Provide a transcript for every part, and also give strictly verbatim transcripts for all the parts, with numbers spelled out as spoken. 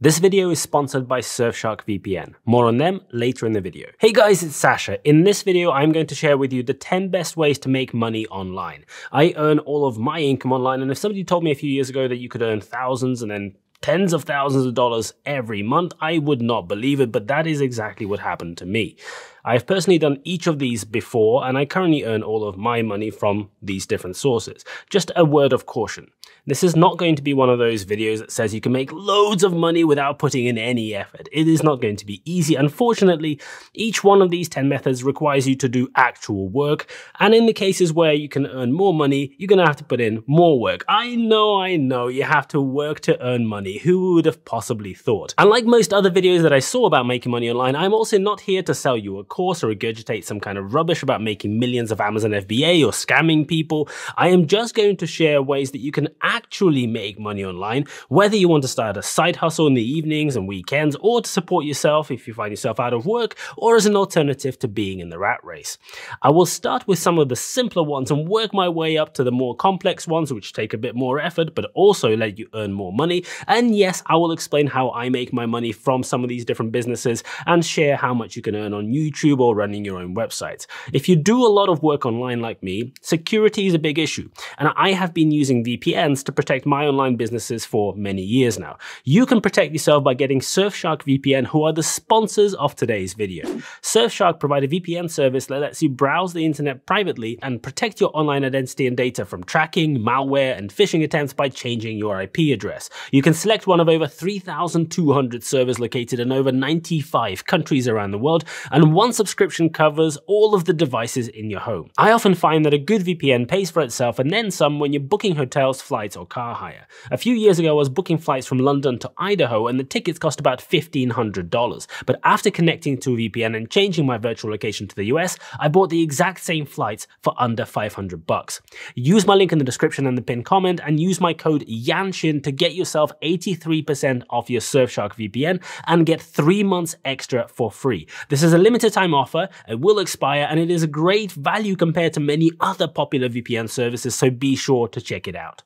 This video is sponsored by Surfshark V P N. More on them later in the video. Hey guys, it's Sasha. In this video, I'm going to share with you the ten best ways to make money online. I earn all of my income online, and if somebody told me a few years ago that you could earn thousands and then tens of thousands of dollars every month, I would not believe it, but that is exactly what happened to me. I've personally done each of these before, and I currently earn all of my money from these different sources. Just a word of caution. This is not going to be one of those videos that says you can make loads of money without putting in any effort. It is not going to be easy. Unfortunately, each one of these ten methods requires you to do actual work, and in the cases where you can earn more money, you're going to have to put in more work. I know, I know, you have to work to earn money. Who would have possibly thought? And like most other videos that I saw about making money online, I'm also not here to sell you a course or regurgitate some kind of rubbish about making millions of Amazon F B A or scamming people. I am just going to share ways that you can actually make money online, whether you want to start a side hustle in the evenings and weekends, or to support yourself if you find yourself out of work, or as an alternative to being in the rat race. I will start with some of the simpler ones and work my way up to the more complex ones, which take a bit more effort, but also let you earn more money. And And yes, I will explain how I make my money from some of these different businesses and share how much you can earn on YouTube or running your own websites. If you do a lot of work online like me, security is a big issue, and I have been using V P Ns to protect my online businesses for many years now. You can protect yourself by getting Surfshark V P N, who are the sponsors of today's video. Surfshark provide a V P N service that lets you browse the internet privately and protect your online identity and data from tracking, malware, and phishing attempts by changing your I P address. You can select one of over three thousand two hundred servers located in over ninety-five countries around the world, and one subscription covers all of the devices in your home. I often find that a good V P N pays for itself and then some when you're booking hotels, flights, or car hire. A few years ago, I was booking flights from London to Idaho, and the tickets cost about fifteen hundred dollars. But after connecting to a V P N and changing my virtual location to the U S, I bought the exact same flights for under five hundred bucks. Use my link in the description and the pinned comment, and use my code YANSHIN to get yourself eighty percent eighty-three percent off your Surfshark V P N and get three months extra for free. This is a limited time offer, it will expire, and it is a great value compared to many other popular V P N services, so be sure to check it out.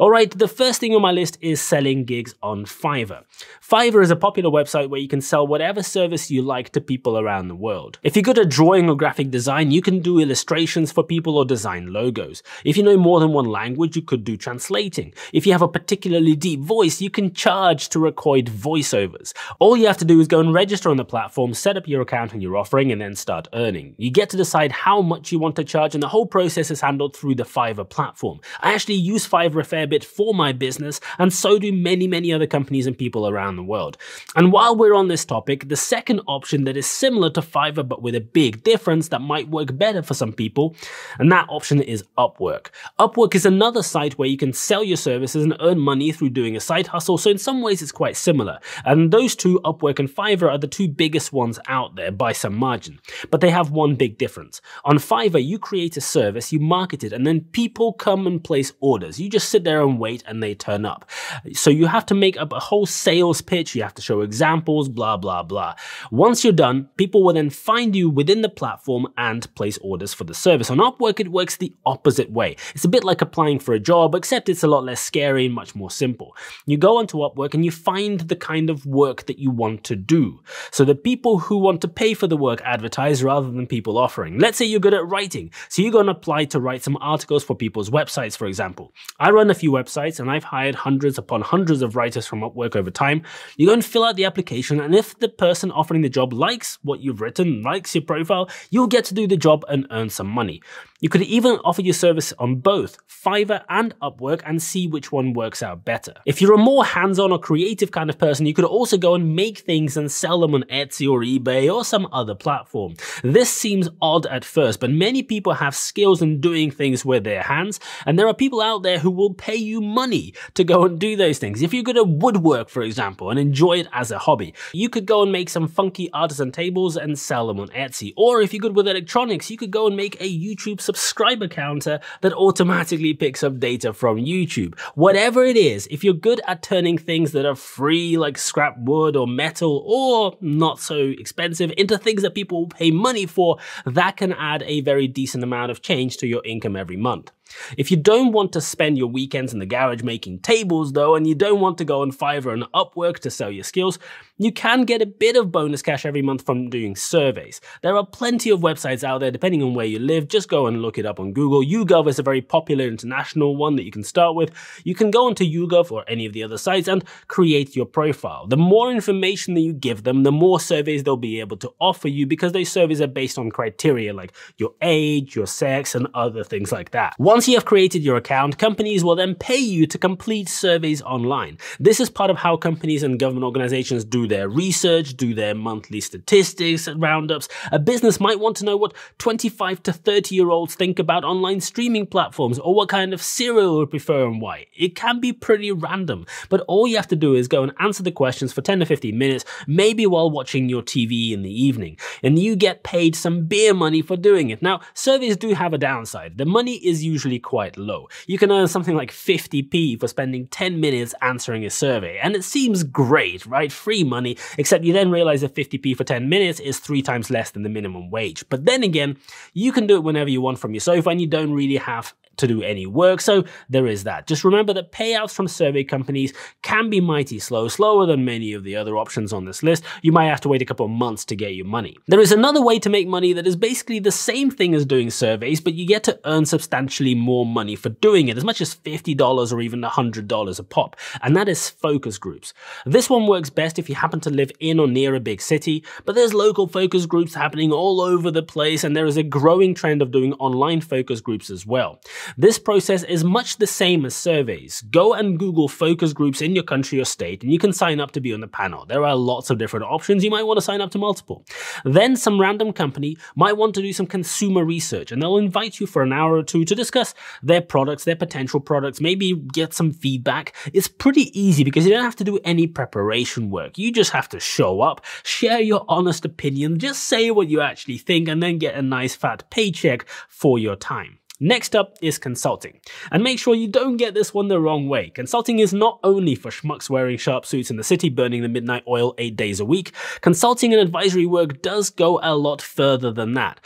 Alright, the first thing on my list is selling gigs on Fiverr. Fiverr is a popular website where you can sell whatever service you like to people around the world. If you're good at drawing or graphic design, you can do illustrations for people or design logos. If you know more than one language, you could do translating. If you have a particularly deep voice, you can charge to record voiceovers. All you have to do is go and register on the platform, set up your account and your offering, and then start earning. You get to decide how much you want to charge, and the whole process is handled through the Fiverr platform. I actually use Fiverr a fair bit for my business, and so do many, many other companies and people around the world. And while we're on this topic, the second option that is similar to Fiverr but with a big difference that might work better for some people, and that option is Upwork. Upwork is another site where you can sell your services and earn money through doing a side hustle, so in some ways it's quite similar. And those two, Upwork and Fiverr, are the two biggest ones out there by some margin. But they have one big difference. On Fiverr, you create a service, you market it, and then people come and place orders. You just sit there and wait and they turn up. So you have to make up a whole sales pitch, you have to show examples, blah, blah, blah. Once you're done, people will then find you within the platform and place orders for the service. On Upwork, it works the opposite way. It's a bit like applying for a job, except it's a lot less scary and much more simple. You go onto Upwork and you find the kind of work that you want to do. So the people who want to pay for the work advertise rather than people offering. Let's say you're good at writing, so you're going to apply to write some articles for people's websites, for example. I run a few websites and I've hired hundreds upon hundreds of writers from Upwork over time. You go and fill out the application, and if the person offering the job likes what you've written, likes your profile, you'll get to do the job and earn some money. You could even offer your service on both Fiverr and Upwork and see which one works out better. If you're a more hands-on or creative kind of person, you could also go and make things and sell them on Etsy or eBay or some other platform. This seems odd at first, but many people have skills in doing things with their hands, and there are people out there who will pay you money to go and do those things. If you're good at woodwork, for example, and enjoy it as a hobby, you could go and make some funky artisan tables and sell them on Etsy. Or if you're good with electronics, you could go and make a YouTube subscriber subscriber counter that automatically picks up data from YouTube. Whatever it is, if you're good at turning things that are free, like scrap wood or metal, or not so expensive, into things that people will pay money for, that can add a very decent amount of change to your income every month. If you don't want to spend your weekends in the garage making tables though, and you don't want to go on Fiverr and Upwork to sell your skills, you can get a bit of bonus cash every month from doing surveys. There are plenty of websites out there depending on where you live, just go and look it up on Google. YouGov is a very popular international one that you can start with. You can go onto YouGov or any of the other sites and create your profile. The more information that you give them, the more surveys they'll be able to offer you because those surveys are based on criteria like your age, your sex, and other things like that. Once you have created your account, companies will then pay you to complete surveys online. This is part of how companies and government organizations do their research, do their monthly statistics and roundups. A business might want to know what twenty-five to thirty year olds think about online streaming platforms or what kind of cereal they prefer and why. It can be pretty random, but all you have to do is go and answer the questions for ten to fifteen minutes, maybe while watching your T V in the evening, and you get paid some beer money for doing it. Now, surveys do have a downside. The money is usually quite low. You can earn something like fifty p for spending ten minutes answering a survey, and it seems great, right? Free money, except you then realize that fifty p for ten minutes is three times less than the minimum wage. But then again, you can do it whenever you want from your sofa and you don't really have to do any work, so there is that. Just remember that payouts from survey companies can be mighty slow, slower than many of the other options on this list. You might have to wait a couple of months to get your money. There is another way to make money that is basically the same thing as doing surveys, but you get to earn substantially more money for doing it, as much as fifty dollars or even one hundred dollars a pop, and that is focus groups. This one works best if you happen to live in or near a big city, but there's local focus groups happening all over the place, and there is a growing trend of doing online focus groups as well. This process is much the same as surveys. Go and Google focus groups in your country or state and you can sign up to be on the panel. There are lots of different options. You might want to sign up to multiple. Then some random company might want to do some consumer research and they'll invite you for an hour or two to discuss their products, their potential products, maybe get some feedback. It's pretty easy because you don't have to do any preparation work. You just have to show up, share your honest opinion, just say what you actually think and then get a nice fat paycheck for your time. Next up is consulting. And make sure you don't get this one the wrong way. Consulting is not only for schmucks wearing sharp suits in the city burning the midnight oil eight days a week. Consulting and advisory work does go a lot further than that.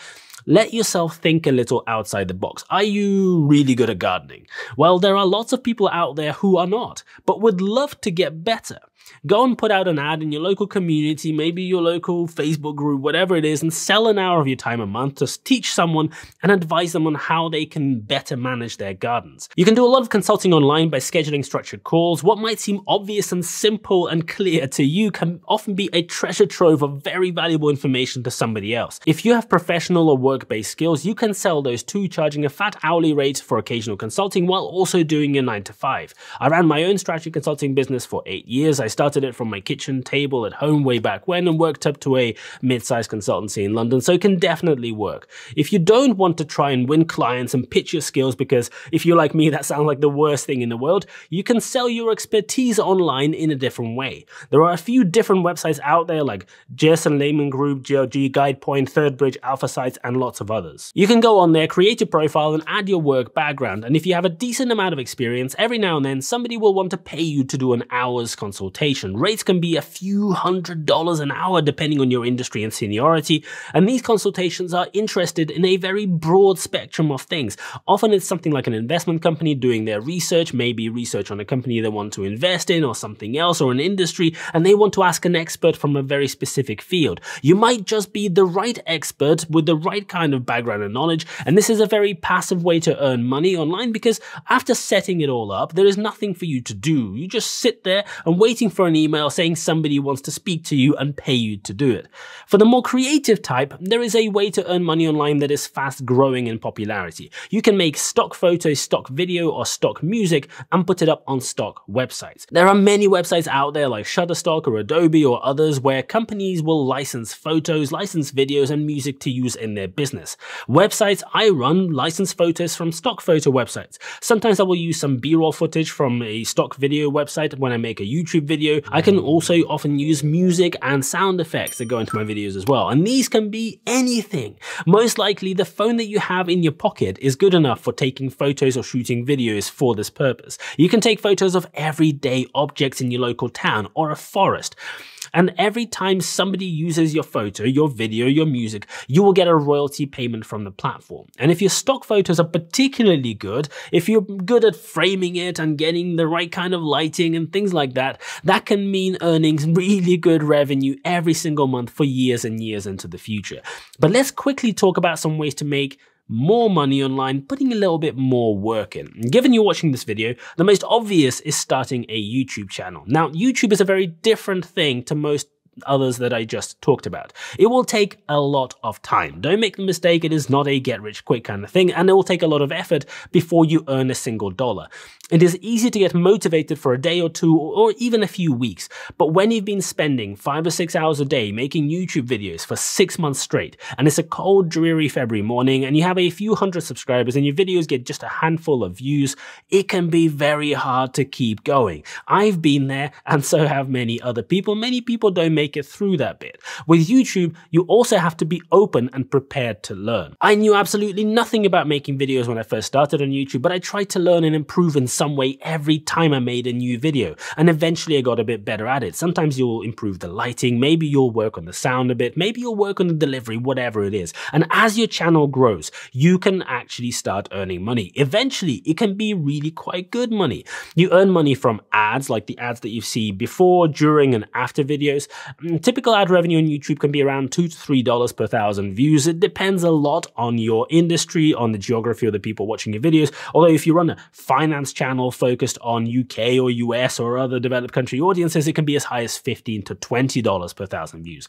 Let yourself think a little outside the box. Are you really good at gardening? Well, there are lots of people out there who are not, but would love to get better. Go and put out an ad in your local community, maybe your local Facebook group, whatever it is, and sell an hour of your time a month to teach someone and advise them on how they can better manage their gardens. You can do a lot of consulting online by scheduling structured calls. What might seem obvious and simple and clear to you can often be a treasure trove of very valuable information to somebody else. If you have professional or work based skills, you can sell those too, charging a fat hourly rate for occasional consulting while also doing your nine to five. I ran my own strategy consulting business for eight years. I started it from my kitchen table at home way back when and worked up to a mid-sized consultancy in London, so it can definitely work. If you don't want to try and win clients and pitch your skills, because if you're like me, that sounds like the worst thing in the world, you can sell your expertise online in a different way. There are a few different websites out there like Jason Lehman Group, G L G, Guidepoint, Third Bridge, Alpha Sites, and lots of others. You can go on there, create your profile and add your work background, and if you have a decent amount of experience, every now and then somebody will want to pay you to do an hour's consultation. Rates can be a few hundred dollars an hour depending on your industry and seniority, and these consultations are interested in a very broad spectrum of things. Often it's something like an investment company doing their research, maybe research on a company they want to invest in or something else or an industry, and they want to ask an expert from a very specific field. You might just be the right expert with the right kind kind of background and knowledge, and this is a very passive way to earn money online because after setting it all up, there is nothing for you to do. You just sit there and waiting for an email saying somebody wants to speak to you and pay you to do it. For the more creative type, there is a way to earn money online that is fast growing in popularity. You can make stock photos, stock video, or stock music and put it up on stock websites. There are many websites out there like Shutterstock or Adobe or others where companies will license photos, license videos, and music to use in their business. Business. Websites I run license photos from stock photo websites. Sometimes I will use some B-roll footage from a stock video website when I make a YouTube video. I can also often use music and sound effects that go into my videos as well. And these can be anything. Most likely the phone that you have in your pocket is good enough for taking photos or shooting videos for this purpose. You can take photos of everyday objects in your local town or a forest. And every time somebody uses your photo, your video, your music, you will get a royalty payment from the platform. And if your stock photos are particularly good, if you're good at framing it and getting the right kind of lighting and things like that, that can mean earning really good revenue every single month for years and years into the future. But let's quickly talk about some ways to make more money online, putting a little bit more work in. And given you're watching this video, the most obvious is starting a YouTube channel. Now, YouTube is a very different thing to most others that I just talked about. It will take a lot of time. Don't make the mistake, it is not a get rich quick kind of thing, and it will take a lot of effort before you earn a single dollar. It is easy to get motivated for a day or two, or even a few weeks, but when you've been spending five or six hours a day making YouTube videos for six months straight, and it's a cold, dreary February morning, and you have a few hundred subscribers, and your videos get just a handful of views, it can be very hard to keep going. I've been there, and so have many other people. Many people don't make it through that bit. With YouTube, you also have to be open and prepared to learn. I knew absolutely nothing about making videos when I first started on YouTube, but I tried to learn and improve in some way every time I made a new video, and eventually I got a bit better at it. Sometimes you'll improve the lighting, maybe you'll work on the sound a bit, maybe you'll work on the delivery, whatever it is. And as your channel grows, you can actually start earning money. Eventually, it can be really quite good money. You earn money from ads, like the ads that you see before, during, and after videos. Typical ad revenue on YouTube can be around two to three dollars per thousand views. It depends a lot on your industry, on the geography of the people watching your videos. Although if you run a finance channel focused on U K or U S or other developed country audiences, it can be as high as fifteen to twenty dollars per thousand views.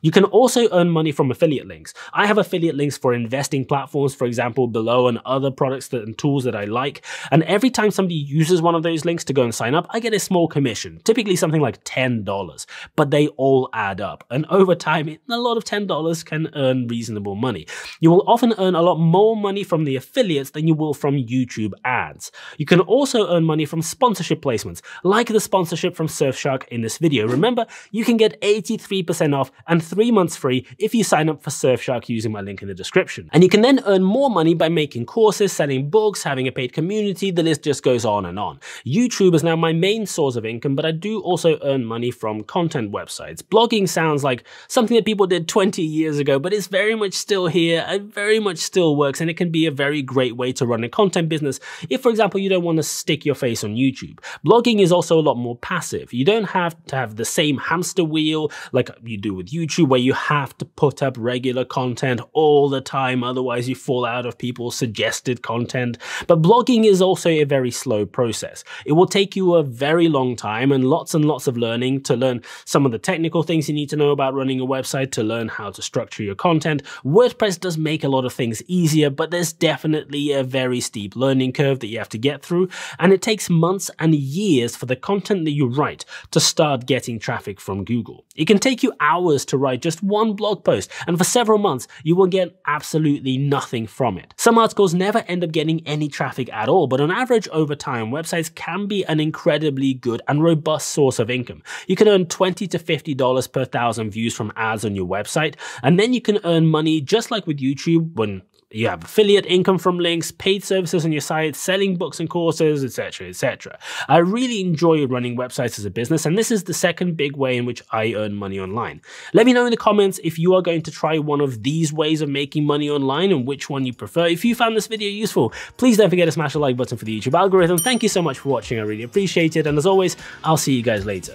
You can also earn money from affiliate links. I have affiliate links for investing platforms, for example, Below, and other products that, and tools that I like. And every time somebody uses one of those links to go and sign up, I get a small commission, typically something like ten dollars, but they all add up, and over time a lot of ten dollars can earn reasonable money. You will often earn a lot more money from the affiliates than you will from YouTube ads. You can also earn money from sponsorship placements, like the sponsorship from Surfshark in this video. Remember, you can get eighty-three percent off and three months free if you sign up for Surfshark using my link in the description. And you can then earn more money by making courses, selling books, having a paid community. The list just goes on and on. YouTube is now my main source of income, but I do also earn money from content websites. Blogging sounds like something that people did twenty years ago, but it's very much still here, and very much still works, and it can be a very great way to run a content business if, for example, you don't want to stick your face on YouTube. Blogging is also a lot more passive. You don't have to have the same hamster wheel like you do with YouTube, where you have to put up regular content all the time, otherwise you fall out of people's suggested content. But blogging is also a very slow process. It will take you a very long time and lots and lots of learning to learn some of the technical things you need to know about running a website, to learn how to structure your content. WordPress does make a lot of things easier, but there's definitely a very steep learning curve that you have to get through, and it takes months and years for the content that you write to start getting traffic from Google. It can take you hours to write just one blog post, and for several months you will get absolutely nothing from it. Some articles never end up getting any traffic at all, but on average over time, websites can be an incredibly good and robust source of income. You can earn twenty to fifty dollars per thousand views from ads on your website, and then you can earn money just like with YouTube when you have affiliate income from links, paid services on your site, selling books and courses, et cetera, et cetera. I really enjoy running websites as a business, and this is the second big way in which I earn money online. Let me know in the comments if you are going to try one of these ways of making money online and which one you prefer. If you found this video useful, please don't forget to smash the like button for the YouTube algorithm. Thank you so much for watching. I really appreciate it, and as always, I'll see you guys later.